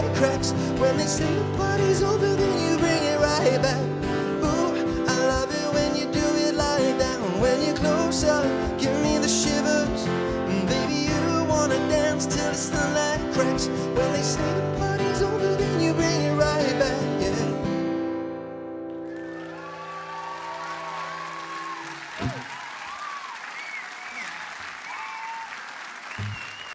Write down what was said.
pipe cracks. When they say the party's over, then you bring it right back. Ooh, I love it when you do it like that. When you're close up, give me the shivers. And baby, you wanna dance till it's the night cracks. When they say the